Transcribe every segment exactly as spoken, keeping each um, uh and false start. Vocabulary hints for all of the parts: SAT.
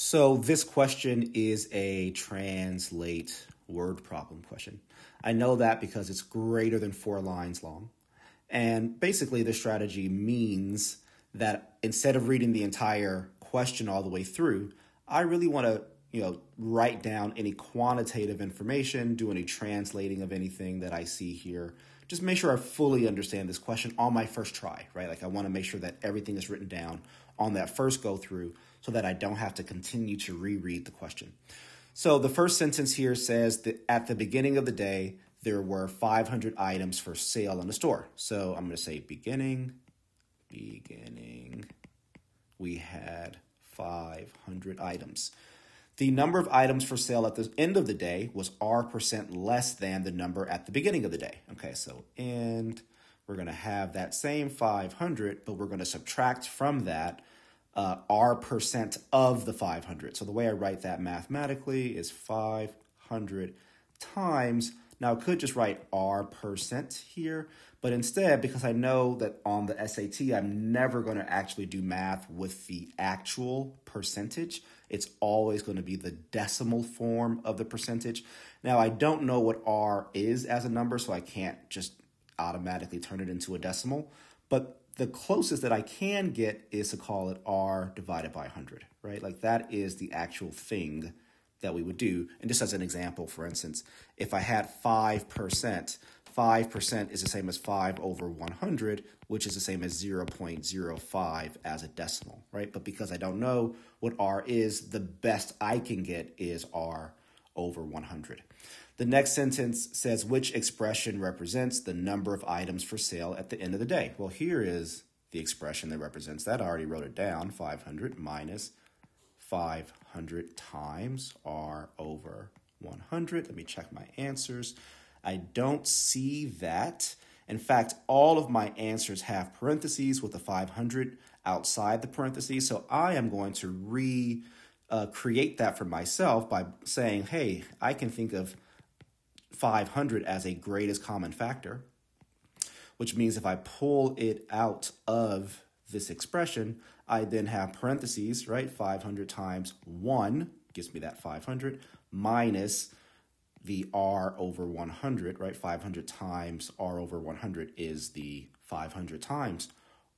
So this question is a translate word problem question. I know that because it's greater than four lines long. And basically the strategy means that instead of reading the entire question all the way through, I really want to, you know, write down any quantitative information, do any translating of anything that I see here. Just make sure I fully understand this question on my first try, right? Like I want to make sure that everything is written down on that first go through so that I don't have to continue to reread the question. So the first sentence here says that at the beginning of the day, there were five hundred items for sale in the store. So I'm going to say beginning, beginning, we had five hundred items. The number of items for sale at the end of the day was R percent less than the number at the beginning of the day. Okay, so end, we're going to have that same five hundred, but we're going to subtract from that uh, R percent of the five hundred. So the way I write that mathematically is five hundred times, now I could just write R percent here, but instead, because I know that on the S A T, I'm never going to actually do math with the actual percentage. It's always going to be the decimal form of the percentage. Now, I don't know what R is as a number, so I can't just automatically turn it into a decimal, but the closest that I can get is to call it R divided by one hundred, right? Like that is the actual thing that we would do. And just as an example, for instance, if I had five percent, five percent is the same as five over one hundred, which is the same as zero point zero five as a decimal, right? But because I don't know what R is, the best I can get is R over one hundred. The next sentence says, which expression represents the number of items for sale at the end of the day? Well, here is the expression that represents that. I already wrote it down, five hundred minus five hundred times R over one hundred. Let me check my answers. I don't see that. In fact, all of my answers have parentheses with the five hundred outside the parentheses. So I am going to re uh, create that for myself by saying, hey, I can think of five hundred as a greatest common factor, which means if I pull it out of this expression, I then have parentheses, right? five hundred times one gives me that five hundred minus the R over one hundred, right? five hundred times R over one hundred is the five hundred times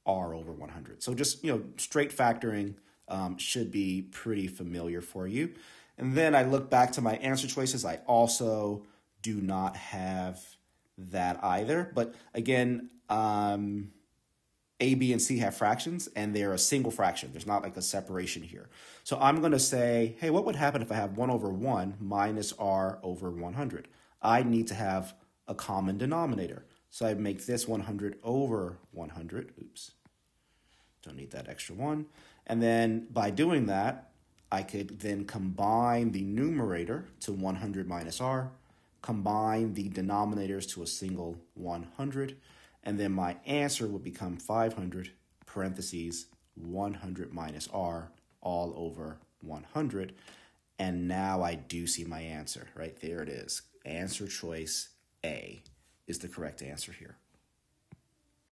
R over one hundred. So just, you know, straight factoring um, should be pretty familiar for you. And then I look back to my answer choices. I also do not have that either. But again, um, A, B, and C have fractions, and they're a single fraction. There's not like a separation here. So I'm going to say, hey, what would happen if I have one over one minus R over one hundred? I need to have a common denominator. So I make this one hundred over one hundred. Oops, don't need that extra one. And then by doing that, I could then combine the numerator to one hundred minus R, combine the denominators to a single one hundred, and then my answer would become five hundred parentheses one hundred minus R all over one hundred. And now I do see my answer, right? There it is. Answer choice A is the correct answer here.